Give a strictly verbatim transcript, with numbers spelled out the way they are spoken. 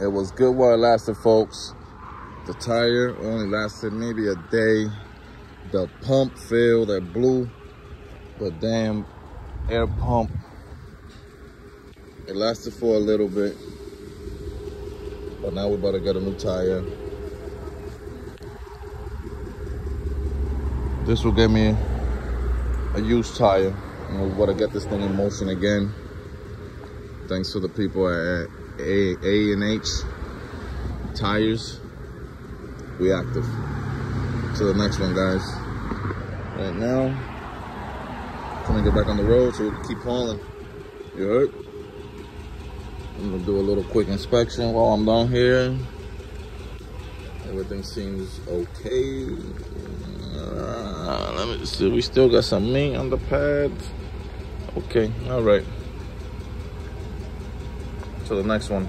It was good while it lasted, folks. The tire only lasted maybe a day. The pump failed, it blew. The damn air pump, it lasted for a little bit. But now we're about to get a new tire. This will get me a used tire. And we're about to get this thing in motion again. Thanks to the people at A and H Tires. We active. To the next one, guys. Right now, trying to get back on the road so we can keep hauling. You heard? I'm gonna do a little quick inspection while I'm down here. Everything seems okay. Uh, let me see, we still got some meat on the pad. Okay, all right. To the next one.